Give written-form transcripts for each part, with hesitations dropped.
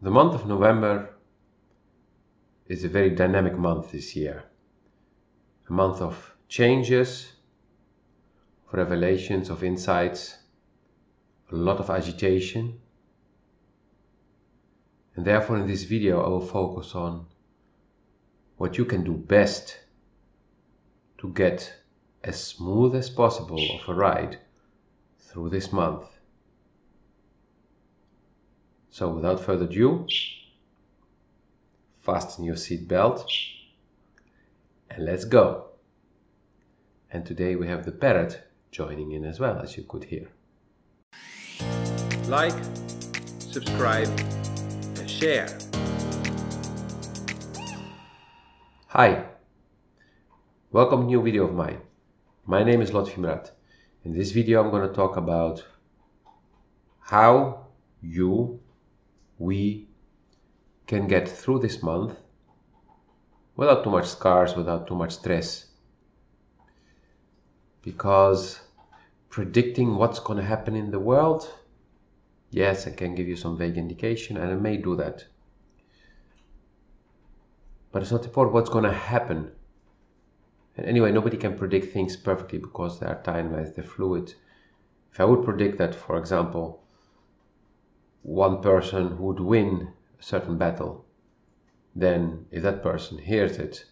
The month of November is a very dynamic month this year. A month of changes, of revelations, of insights, a lot of agitation. And therefore in this video I will focus on what you can do best to get as smooth as possible of a ride through this month. So without further ado, fasten your seat belt and let's go. And today we have the parrot joining in as well, as you could hear. Like, subscribe and share. Hi, welcome to a new video of mine. My name is Lotfi M'Rad. In this video I'm going to talk about how we can get through this month without too much scars, without too much stress, because predicting what's going to happen in the world, yes, I can give you some vague indication and I may do that, but it's not important what's going to happen. And anyway, nobody can predict things perfectly because they are timelines, they're fluid. If I would predict that, for example, one person would win a certain battle, then if that person hears it,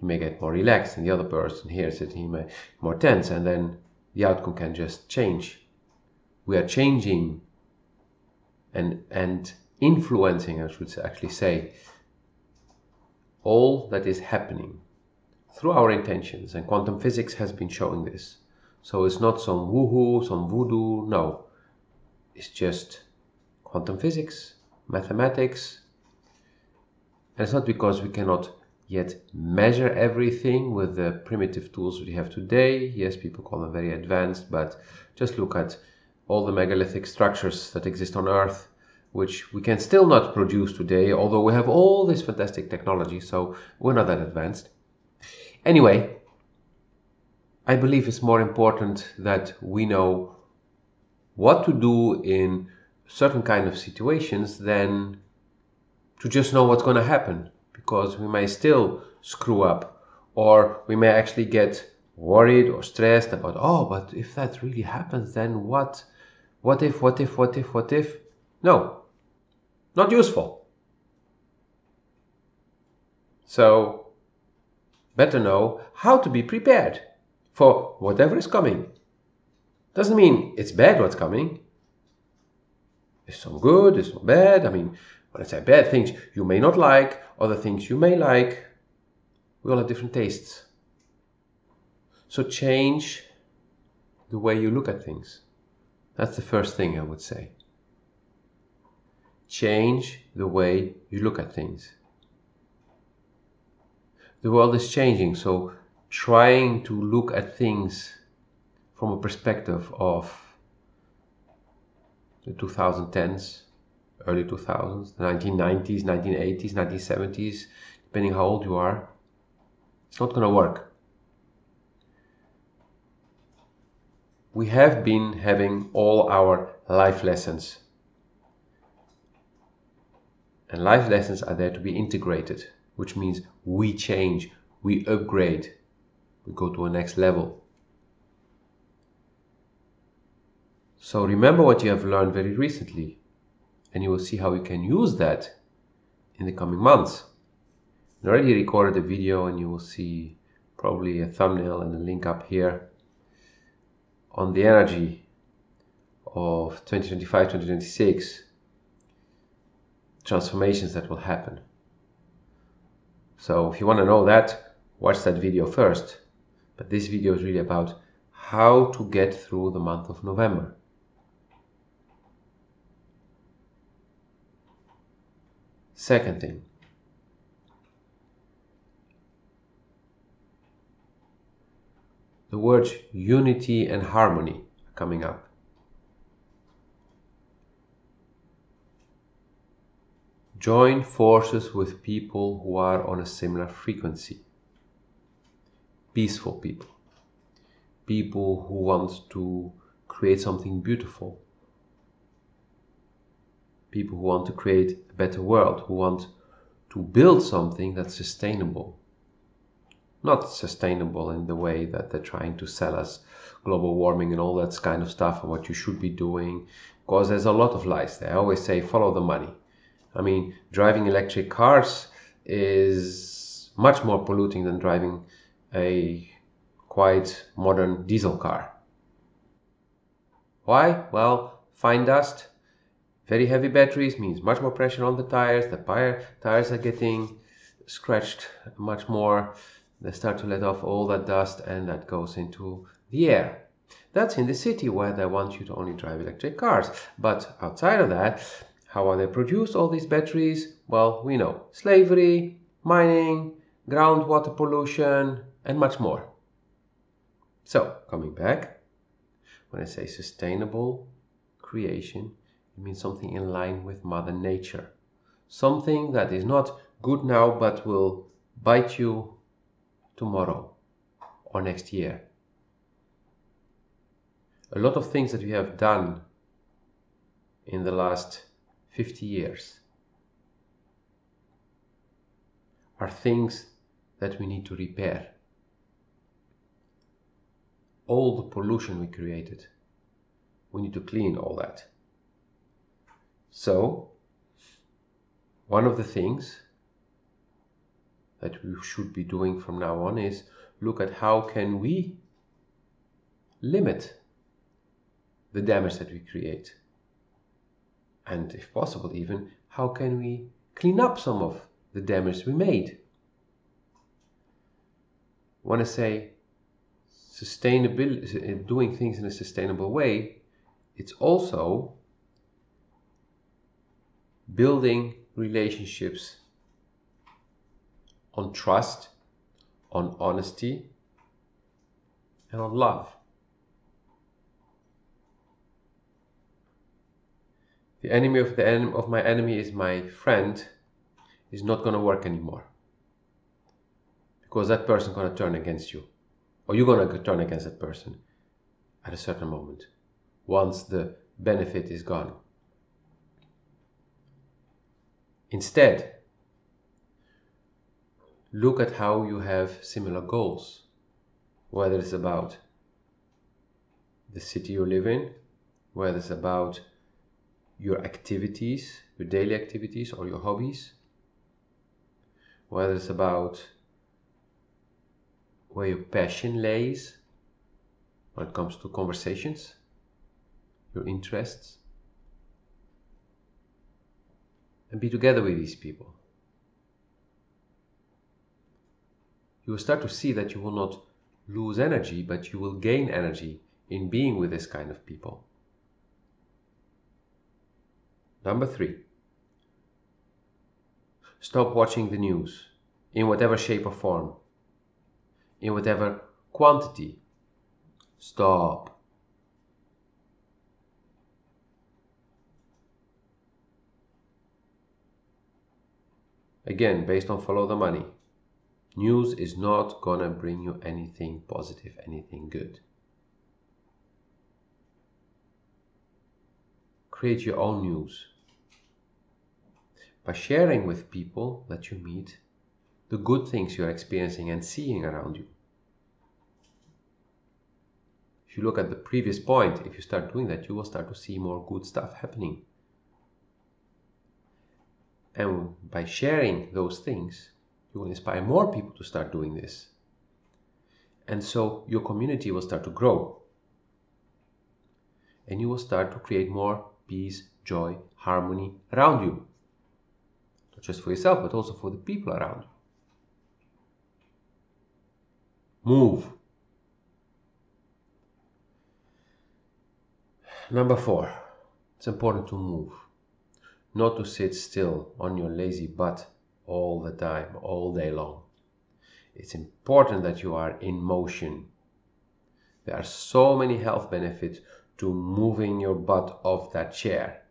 he may get more relaxed, and the other person hears it, he may be more tense, and then the outcome can just change. We are changing and influencing, I should actually say, all that is happening through our intentions, and quantum physics has been showing this. So it's not some woohoo, some voodoo, no, it's just quantum physics, mathematics. And it's not because we cannot yet measure everything with the primitive tools we have today. Yes, people call them very advanced, but just look at all the megalithic structures that exist on Earth, which we can still not produce today, although we have all this fantastic technology, so we're not that advanced. Anyway, I believe it's more important that we know what to do in certain kind of situations than to just know what's going to happen, because we may still screw up, or we may actually get worried or stressed about, oh, but if that really happens, then what if? No, not useful. So better know how to be prepared for whatever is coming. Doesn't mean it's bad what's coming. There's some good, there's some bad. I mean, when I say bad, things you may not like, other things you may like. We all have different tastes. So change the way you look at things. That's the first thing I would say. Change the way you look at things. The world is changing, so trying to look at things from a perspective of the 2010s, early 2000s, the 1990s, 1980s, 1970s, depending how old you are, it's not going to work. We have been having all our life lessons, and life lessons are there to be integrated, which means we change, we upgrade, we go to a next level. So remember what you have learned very recently, and you will see how you can use that in the coming months. I already recorded a video, and you will see probably a thumbnail and a link up here on the energy of 2025, 2026 transformations that will happen. So if you want to know that, watch that video first. But this video is really about how to get through the month of November. Second thing, the words unity and harmony are coming up. Join forces with people who are on a similar frequency. Peaceful people. People who want to create something beautiful. people who want to create a better world, who want to build something that's sustainable. Not sustainable in the way that they're trying to sell us global warming and all that kind of stuff and what you should be doing, because there's a lot of lies there. I always say follow the money. I mean, driving electric cars is much more polluting than driving a quite modern diesel car. Why? Well, fine dust, very heavy batteries means much more pressure on the tires. The tires are getting scratched much more. They start to let off all that dust and that goes into the air. That's in the city where they want you to only drive electric cars. But outside of that, how are they produced, all these batteries? Well, we know. Slavery, mining, groundwater pollution, and much more. So, coming back, when I say sustainable creation, it means something in line with Mother Nature. Something that is not good now, but will bite you tomorrow or next year. A lot of things that we have done in the last 50 years are things that we need to repair. All the pollution we created, we need to clean all that. So, one of the things that we should be doing from now on is look at how can we limit the damage that we create, and if possible even how can we clean up some of the damage we made. When I say sustainability, doing things in a sustainable way, it's also building relationships on trust, on honesty, and on love. The enemy of my enemy is my friend is not going to work anymore, because that person is going to turn against you, or you're going to turn against that person at a certain moment once the benefit is gone. Instead, look at how you have similar goals, whether it's about the city you live in, whether it's about your activities, your daily activities or your hobbies, whether it's about where your passion lays when it comes to conversations, your interests, and be together with these people. You will start to see that you will not lose energy, but you will gain energy in being with this kind of people. Number 3, stop watching the news in whatever shape or form, in whatever quantity. Stop. Again, based on follow the money. News is not gonna bring you anything positive, anything good. Create your own news by sharing with people that you meet the good things you're experiencing and seeing around you. If you look at the previous point, if you start doing that, you will start to see more good stuff happening. And by sharing those things, you will inspire more people to start doing this. And so your community will start to grow. And you will start to create more peace, joy, harmony around you. Not just for yourself, but also for the people around you. Move. Number 4, it's important to move. Not to sit still on your lazy butt all the time, all day long. It's important that you are in motion. There are so many health benefits to moving your butt off that chair.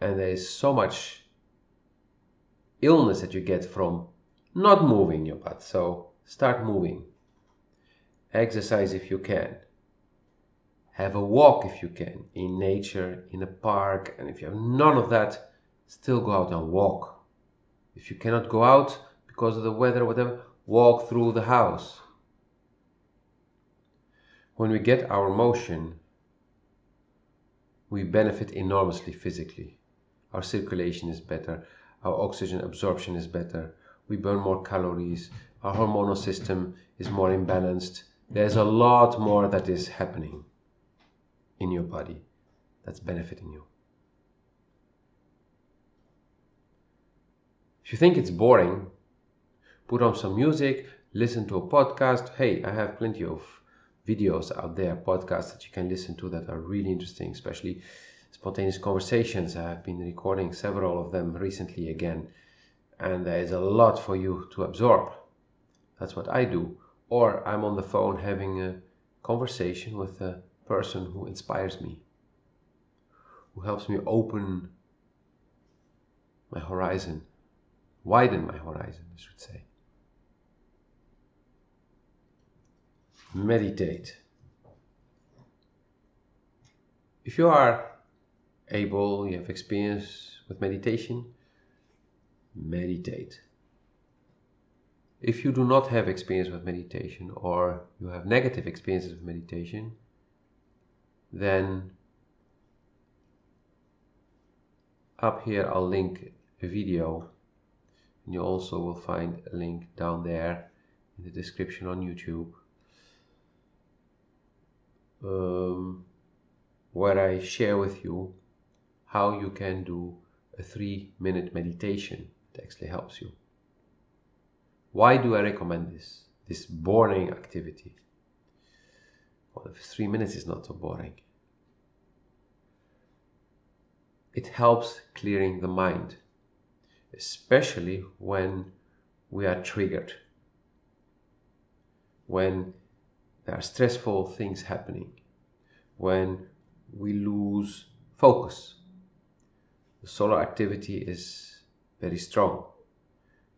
And there is so much illness that you get from not moving your butt. So start moving. Exercise if you can. have a walk if you can, in nature, in a park. And if you have none of that, still go out and walk. If you cannot go out because of the weather or whatever, walk through the house. When we get our motion, we benefit enormously physically. Our circulation is better, our oxygen absorption is better, we burn more calories, our hormonal system is more imbalanced. There's a lot more that is happening in your body that's benefiting you. If you think it's boring, put on some music, listen to a podcast. Hey, I have plenty of videos out there, podcasts that you can listen to that are really interesting, especially spontaneous conversations. I have been recording several of them recently again, and there is a lot for you to absorb. That's what I do. Or I'm on the phone having a conversation with a person who inspires me, who helps me open my horizon, widen my horizon, I should say. Meditate. If you are able, you have experience with meditation, meditate. If you do not have experience with meditation, or you have negative experiences with meditation, then up here I'll link a video, and you also will find a link down there in the description on YouTube, where I share with you how you can do a 3-minute meditation that actually helps you. Why do I recommend this boring activity? Well, if 3 minutes is not so boring. It helps clearing the mind, especially when we are triggered, when there are stressful things happening, when we lose focus. The solar activity is very strong.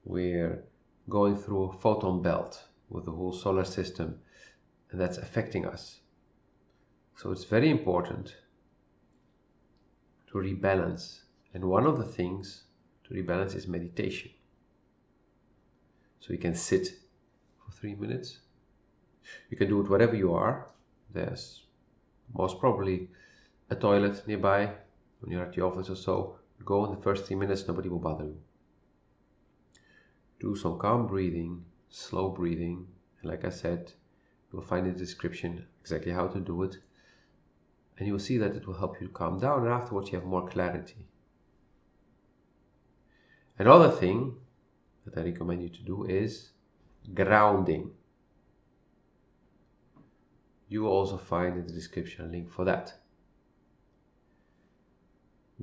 We're going through a photon belt with the whole solar system, and that's affecting us. So it's very important to rebalance, and one of the things to rebalance is meditation. So you can sit for 3 minutes. You can do it wherever you are. There's most probably a toilet nearby. When you're at the office or so, go in the first 3 minutes, nobody will bother you. Do some calm breathing, slow breathing, and like I said, you'll find in the description exactly how to do it, and you will see that it will help you calm down, and afterwards you have more clarity. Another thing that I recommend you to do is grounding. You will also find in the description a link for that.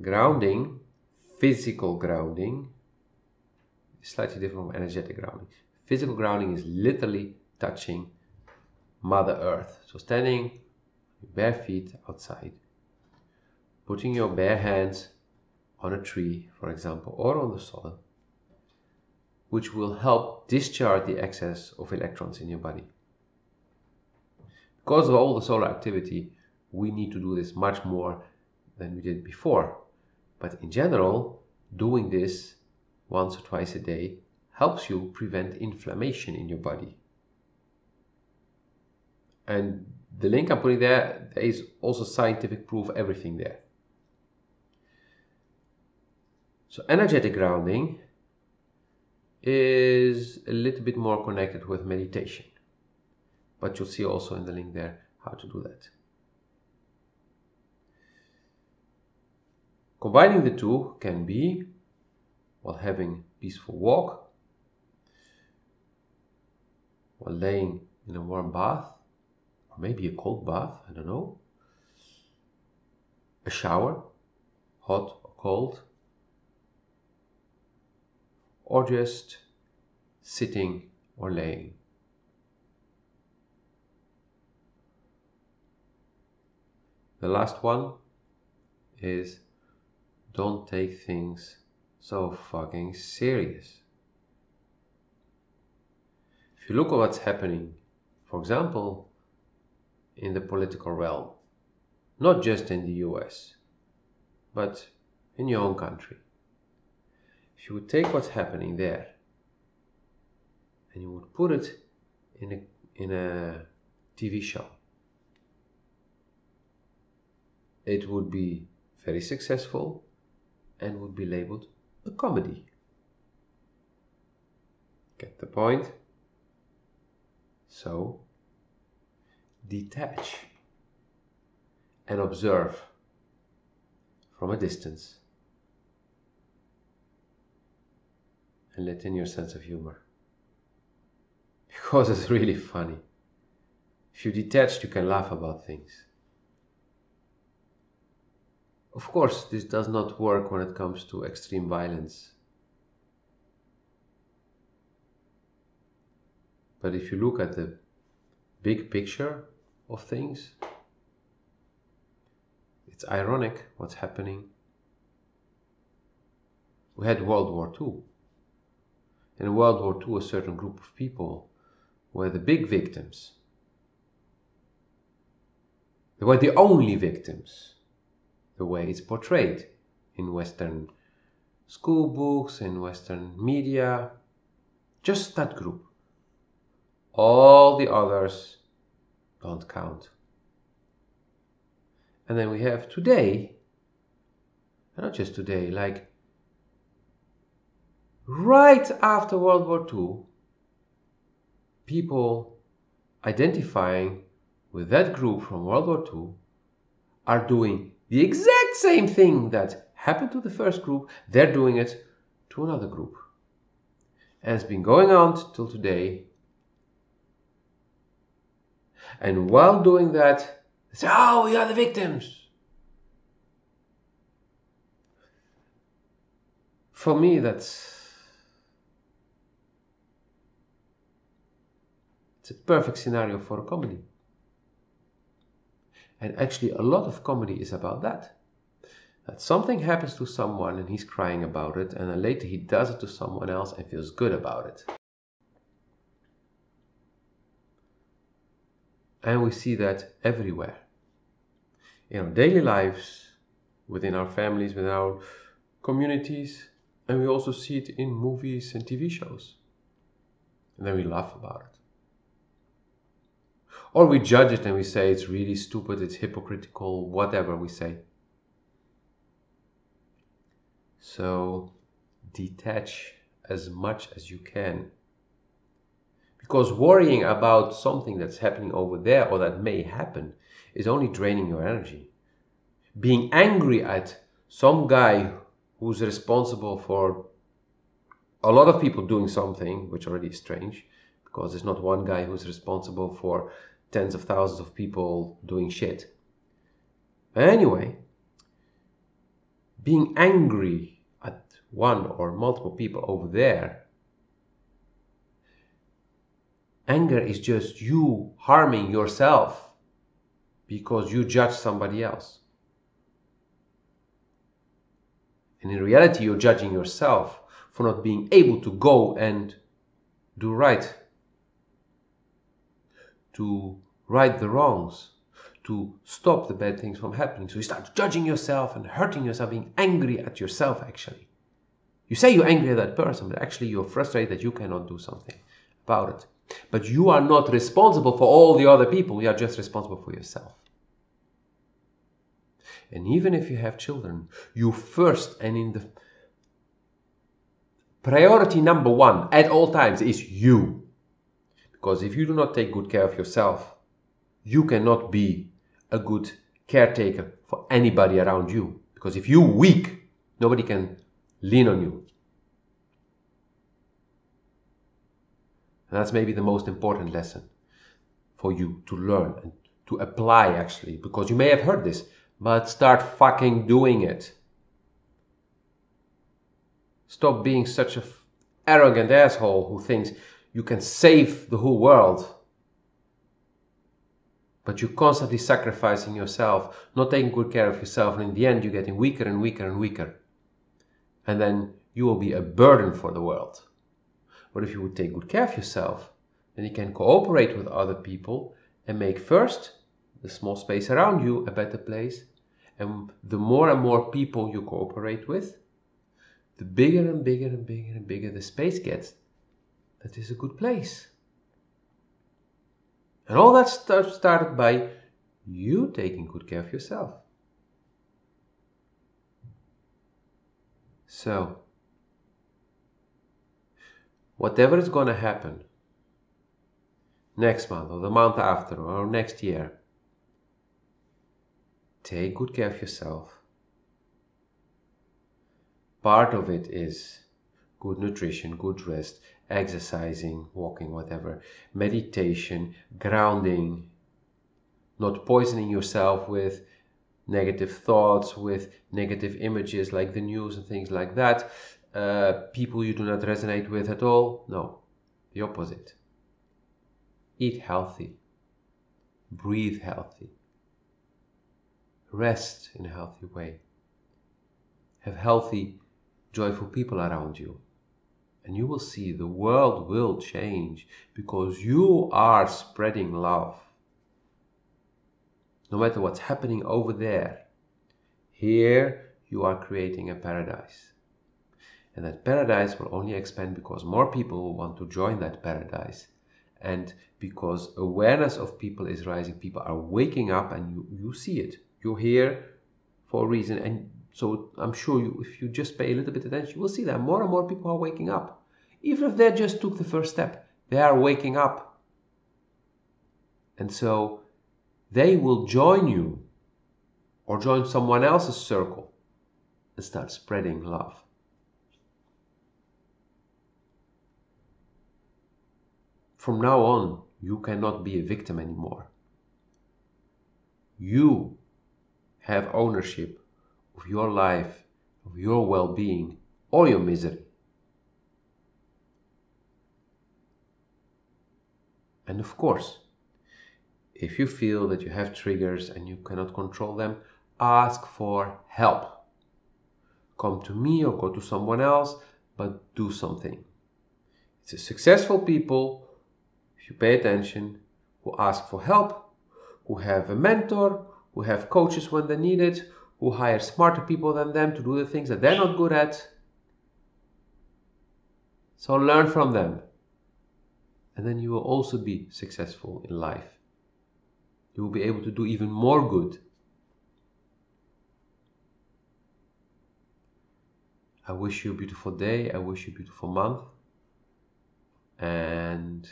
Grounding, physical grounding, is slightly different from energetic grounding. Physical grounding is literally touching Mother Earth. So standing bare feet outside, putting your bare hands on a tree, for example, or on the soil, which will help discharge the excess of electrons in your body. Because of all the solar activity, we need to do this much more than we did before. But in general, doing this once or twice a day helps you prevent inflammation in your body. And the link I'm putting there, there is also scientific proof, everything there. So energetic grounding is a little bit more connected with meditation, but you'll see also in the link there how to do that. Combining the two can be while having a peaceful walk, while laying in a warm bath, or maybe a cold bath, I don't know, a shower, hot or cold, or just sitting or laying. The last one is don't take things so fucking serious. If you look at what's happening, for example, in the political realm, not just in the US, but in your own country. If you would take what's happening there and you would put it in a TV show, it would be very successful and would be labeled a comedy. Get the point? So, detach and observe from a distance and let in your sense of humor, because it's really funny. If you're detached, you can laugh about things. Of course, this does not work when it comes to extreme violence. But if you look at the big picture of things, it's ironic what's happening. We had World War II. In World War II, a certain group of people were the big victims. They were the only victims, the way it's portrayed in Western school books, in Western media. Just that group. All the others don't count. And then we have today, and not just today, like right after World War II, people identifying with that group from World War II are doing the exact same thing that happened to the first group. They're doing it to another group. And it's been going on till today. And while doing that, they say, oh, we are the victims. For me, it's a perfect scenario for a comedy. And actually, a lot of comedy is about that. That something happens to someone and he's crying about it, and then later he does it to someone else and feels good about it. And we see that everywhere. In our daily lives, within our families, within our communities, and we also see it in movies and TV shows. And then we laugh about it. Or we judge it and we say it's really stupid, it's hypocritical, whatever we say. So detach as much as you can. Because worrying about something that's happening over there or that may happen is only draining your energy. Being angry at some guy who's responsible for a lot of people doing something, which already is strange, because it's not one guy who's responsible for tens of thousands of people doing shit. Anyway, being angry at one or multiple people over there, anger is just you harming yourself because you judge somebody else. And in reality, you're judging yourself for not being able to go and do right, to right the wrongs, to stop the bad things from happening. So you start judging yourself and hurting yourself, being angry at yourself actually. You say you're angry at that person, but actually you're frustrated that you cannot do something about it. But you are not responsible for all the other people. You are just responsible for yourself. And even if you have children, you first and in the priority number one at all times is you. Because if you do not take good care of yourself, you cannot be a good caretaker for anybody around you. Because if you're weak, nobody can lean on you. And that's maybe the most important lesson for you to learn and to apply actually, because you may have heard this, but start fucking doing it. Stop being such an arrogant asshole who thinks you can save the whole world, but you're constantly sacrificing yourself, not taking good care of yourself, and in the end you're getting weaker and weaker and weaker. And then you will be a burden for the world. But if you would take good care of yourself, then you can cooperate with other people and make first the small space around you a better place. And more people you cooperate with, the bigger and bigger and bigger and bigger the space gets. That is a good place. And all that stuff started by you taking good care of yourself. So, whatever is going to happen next month or the month after or next year, take good care of yourself. Part of it is good nutrition, good rest, exercising, walking, whatever, meditation, grounding, not poisoning yourself with negative thoughts, with negative images like the news and things like that, people you do not resonate with at all. No, the opposite. Eat healthy, breathe healthy, rest in a healthy way, have healthy, joyful people around you, and you will see the world will change because you are spreading love. No matter what's happening over there, here you are creating a paradise, and that paradise will only expand because more people will want to join that paradise, and because awareness of people is rising. People are waking up, and you see it. You're here for a reason, and so I'm sure if you just pay a little bit attention, you will see that more and more people are waking up. Even if they just took the first step, they are waking up. And so they will join you or join someone else's circle and start spreading love. From now on, you cannot be a victim anymore. You have ownership of your life, of your well-being, or your misery. And of course, if you feel that you have triggers and you cannot control them, ask for help. Come to me or go to someone else, but do something. It's the successful people, if you pay attention, who ask for help, who have a mentor, who have coaches when they need it, who hire smarter people than them to do the things that they're not good at. So learn from them. And then you will also be successful in life. You will be able to do even more good. I wish you a beautiful day. I wish you a beautiful month. And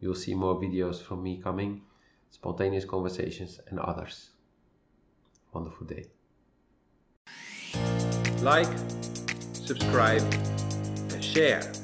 you'll see more videos from me coming, spontaneous conversations and others. Wonderful day. Like, subscribe, and share.